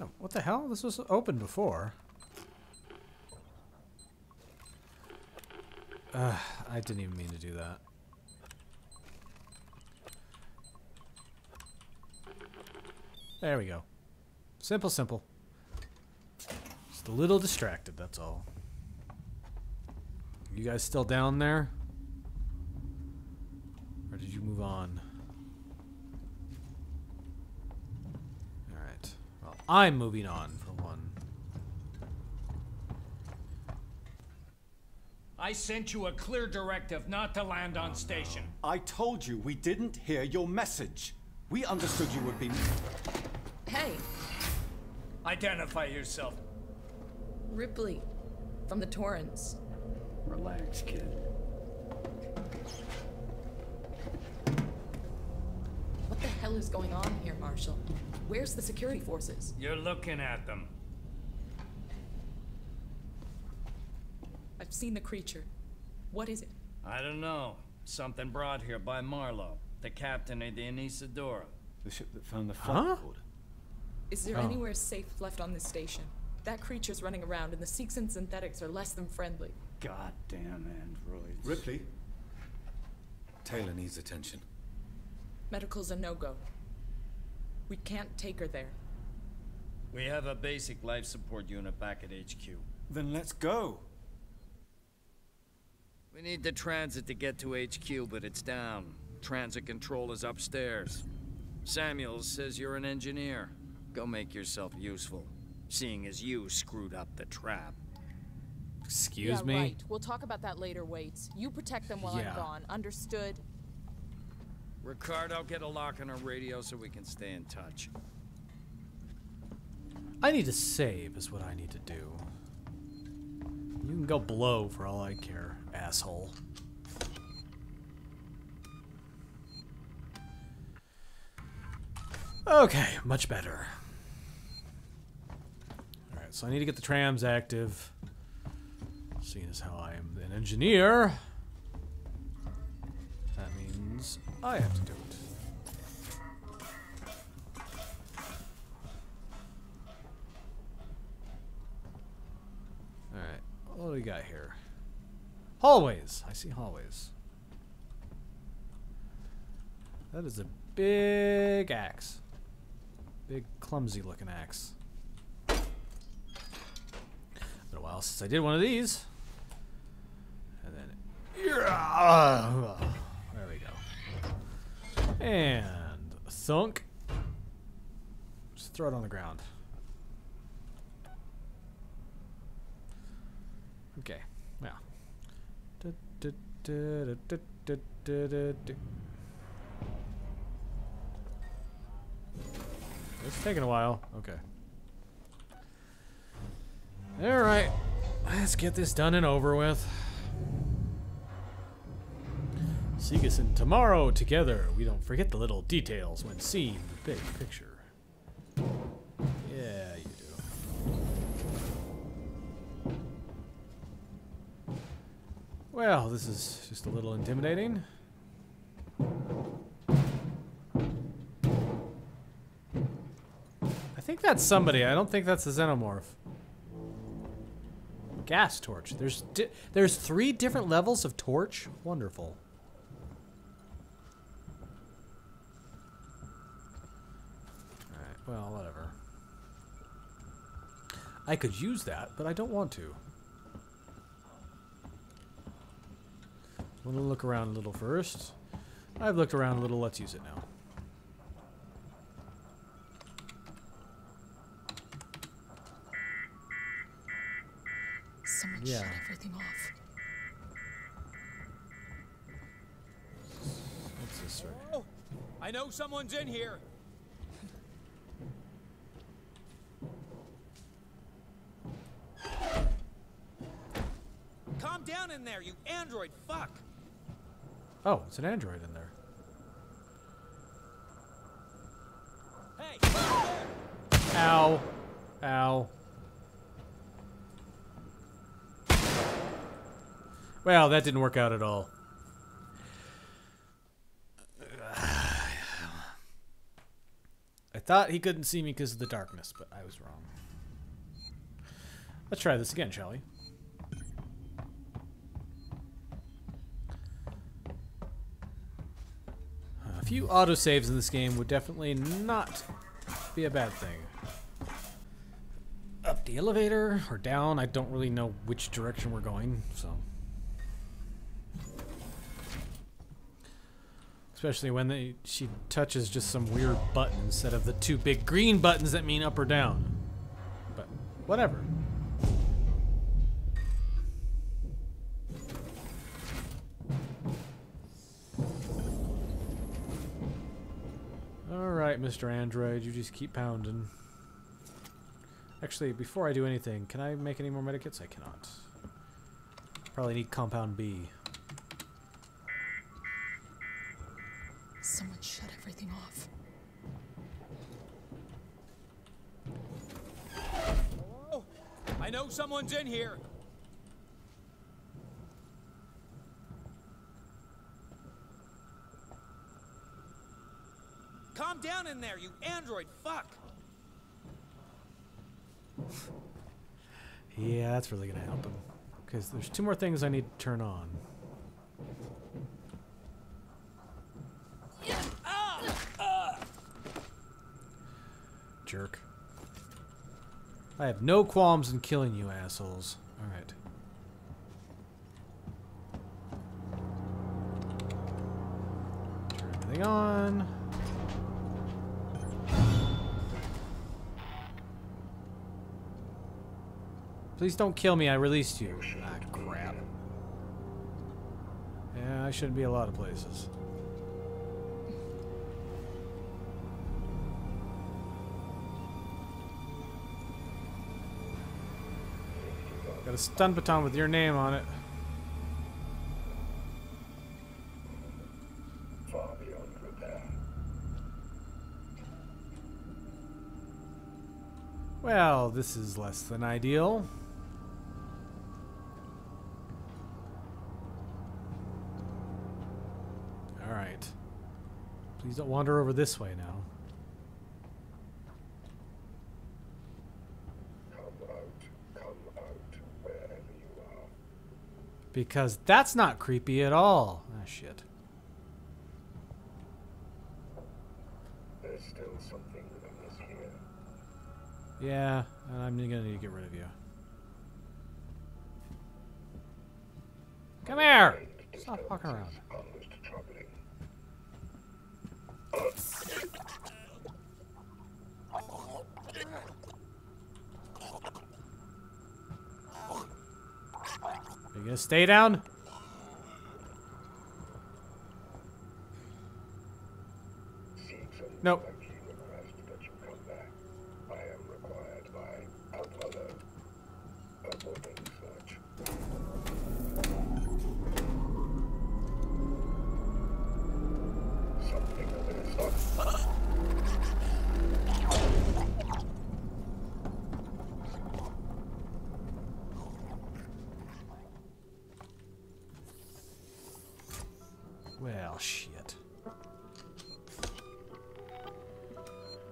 Oh, what the hell? This was open before. I didn't even mean to do that. There we go. Simple, simple. Just a little distracted, that's all. You guys still down there? Or did you move on? Alright. Well, I'm moving on, for one. I sent you a clear directive not to land on station. No. I told you we didn't hear your message. We understood you would be... Hey. Identify yourself. Ripley, from the Torrens. Relax, kid. What the hell is going on here, Marshal? Where's the security forces? You're looking at them. I've seen the creature. What is it? I don't know. Something brought here by Marlow, the captain of the Anisadora. The ship that found the flood. Is there anywhere safe left on this station? That creature's running around, and the Seeks and Synthetics are less than friendly. Goddamn androids. Ripley. Taylor needs attention. Medical's a no-go. We can't take her there. We have a basic life support unit back at HQ. Then let's go. We need the transit to get to HQ, but it's down. Transit control is upstairs. Samuels says you're an engineer. Go make yourself useful, seeing as you screwed up the trap. Excuse me? Right. We'll talk about that later, Waits. You protect them while I'm gone. Understood? Ricardo, get a lock on our radio so we can stay in touch. I need to save is what I need to do. You can go blow for all I care, asshole. Okay, much better. Alright, so I need to get the trams active. Seeing as how I am an engineer, that means I have to do it. Alright, what do we got here? Hallways! I see hallways. That is a big axe. Big clumsy looking axe. It's been a while since I did one of these. Yeah. There we go. And thunk. Just throw it on the ground. Okay. Yeah. It's taking a while. Okay. All right. Let's get this done and over with. Seek us in tomorrow together. We don't forget the little details when seeing the big picture. Yeah, you do. Well, this is just a little intimidating. I think that's somebody. I don't think that's the Xenomorph. Gas torch. There's three different levels of torch. Wonderful. Well, whatever. I could use that, but I don't want to. I'm going to look around a little first. I've looked around a little. Let's use it now. Someone shut everything off. What's this right here? Oh, I know someone's in here. Down in there, you android fuck. Oh, it's an android in there. Hey. Ow. Ow. Well, that didn't work out at all. I thought he couldn't see me because of the darkness, but I was wrong. Let's try this again, shall we? A few autosaves in this game would definitely not be a bad thing. Up the elevator or down, I don't really know which direction we're going, so. Especially when she touches just some weird button instead of the two big green buttons that mean up or down. But whatever. Alright, Mr. Android, you just keep pounding. Actually, before I do anything, can I make any more medikits? I cannot. Probably need compound B. Someone shut everything off. Hello? I know someone's in here. Calm down in there, you android fuck. Yeah, that's really gonna help him. Because there's two more things I need to turn on. Jerk. I have no qualms in killing you assholes. Alright. Turn everything on. Please don't kill me, I released you. Ah, crap. Yeah, I shouldn't be a lot of places. Got a stun baton with your name on it. Far beyond repair. Well, this is less than ideal. All right. Please don't wander over this way now. Because that's not creepy at all. Ah, shit. There's still something that is here. Yeah, I'm gonna need to get rid of you. Come here! Stop fucking around. Are you gonna stay down? Nope.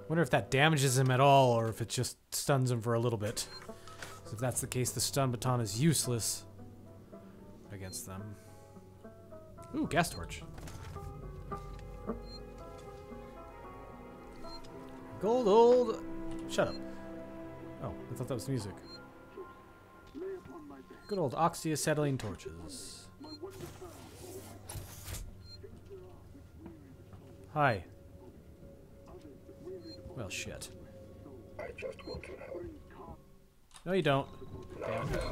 Wonder if that damages him at all, or if it just stuns him for a little bit. So if that's the case, the stun baton is useless against them. Ooh, gas torch. Gold old... Shut up. Oh, I thought that was music. Good old oxyacetylene torches. Hi. Well, shit. I just want to help. No, you don't. Damn it.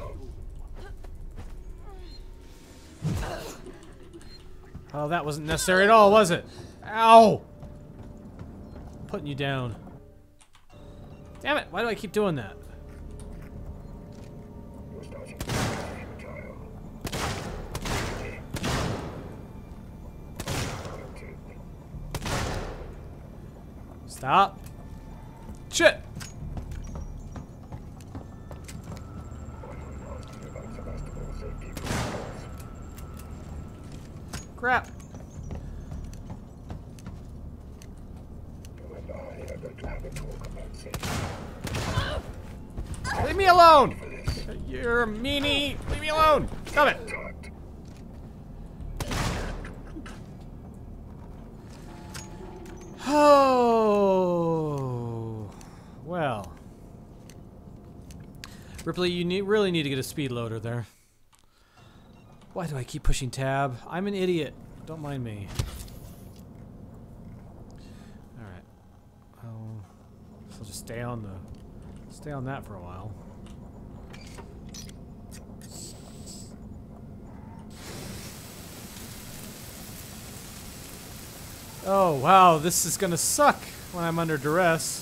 Oh, that wasn't necessary at all, was it? Ow! Putting you down. Damn it! Why do I keep doing that? Stop. Shit! Crap. me alone! You're a meanie! Leave me alone! Stop it! Oh... Well... Ripley, you really need to get a speed loader there. Why do I keep pushing tab? I'm an idiot. Don't mind me. Alright. Oh, so just stay on that for a while. Oh wow, this is gonna suck when I'm under duress.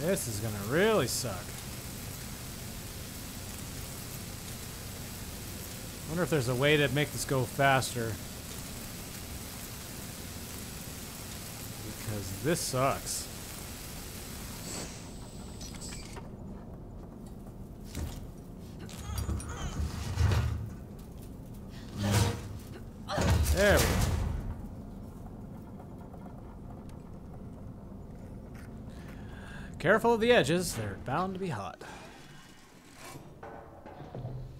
This is gonna really suck. I wonder if there's a way to make this go faster. Because this sucks. There we go. Careful of the edges, they're bound to be hot.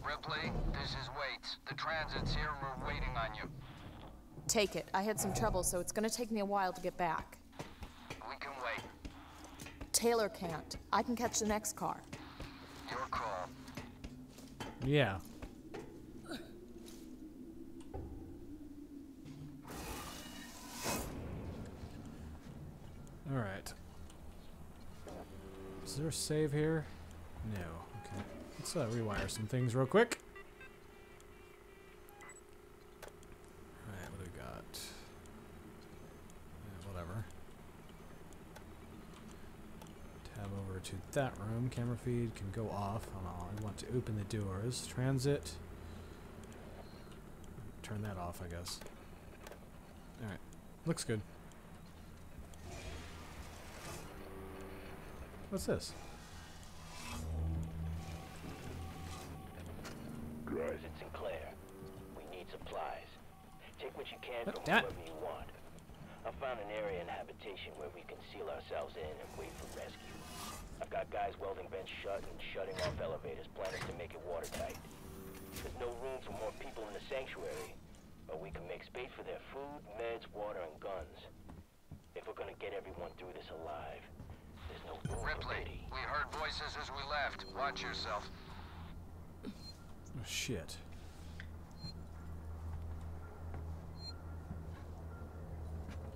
Ripley, this is Waits. The transit's here, we're waiting on you. Take it. I had some trouble, so it's gonna take me a while to get back. We can wait. Taylor can't. I can catch the next car. Your call. Yeah. Alright. Is there a save here? No. Okay. Let's rewire some things real quick. Alright, what do we got? Yeah, whatever. Tab over to that room. Camera feed can go off. I want to open the doors. Transit. Turn that off, I guess. Alright. Looks good. What's this? This is Sinclair. We need supplies. Take what you can from whoever you want. I found an area in habitation where we can seal ourselves in and wait for rescue. I've got guys welding vents shut and shutting off elevators, planning to make it watertight. There's no room for more people in the sanctuary, but we can make space for their food, meds, water, and guns. If we're gonna get everyone through this alive. Ripley, we heard voices as we left. Watch yourself. Oh, shit.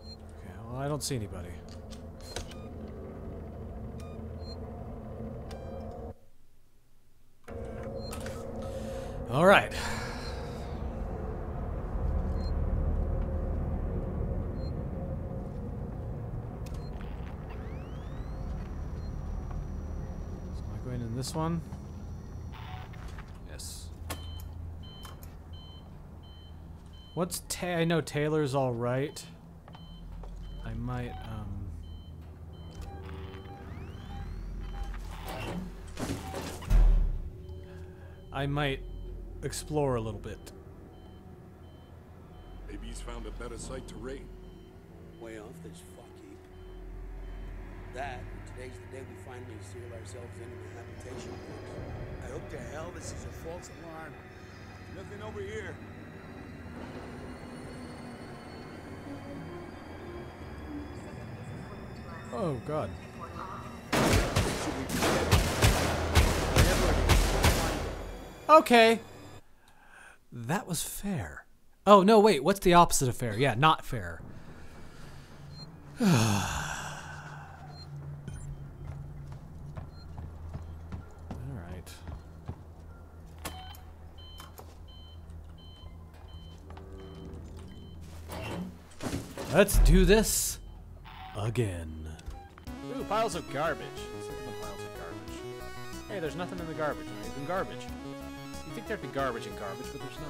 Okay, well, I don't see anybody. All right. This one? Yes. What's I know Taylor's all right. I might I might explore a little bit. Maybe he's found a better site to raid. Way off this fuck heap. That today's the day we finally seal ourselves into the habitation place. I hope to hell this is a false alarm. Nothing over here. Oh god. Okay. That was fair. Oh no, wait, what's the opposite of fair? Yeah, not fair. Let's do this again. Ooh, piles of garbage. Let's look at the piles of garbage. Hey, there's nothing in the garbage. Not even garbage. You'd think there'd be garbage in garbage, but there's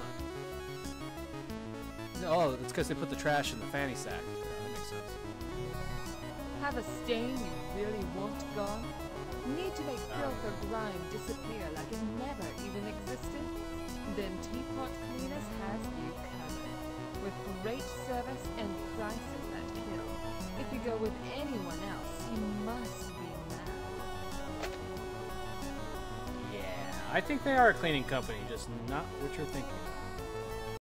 not. Oh, it's because they put the trash in the fanny sack. That makes sense. Have a stain you really want gone? Need to make filth or grime disappear like it never even existed? Then Teapot Cleaners has you covered. With great service and prices that kill. If you go with anyone else, you must be I think they are a cleaning company, just not what you're thinking.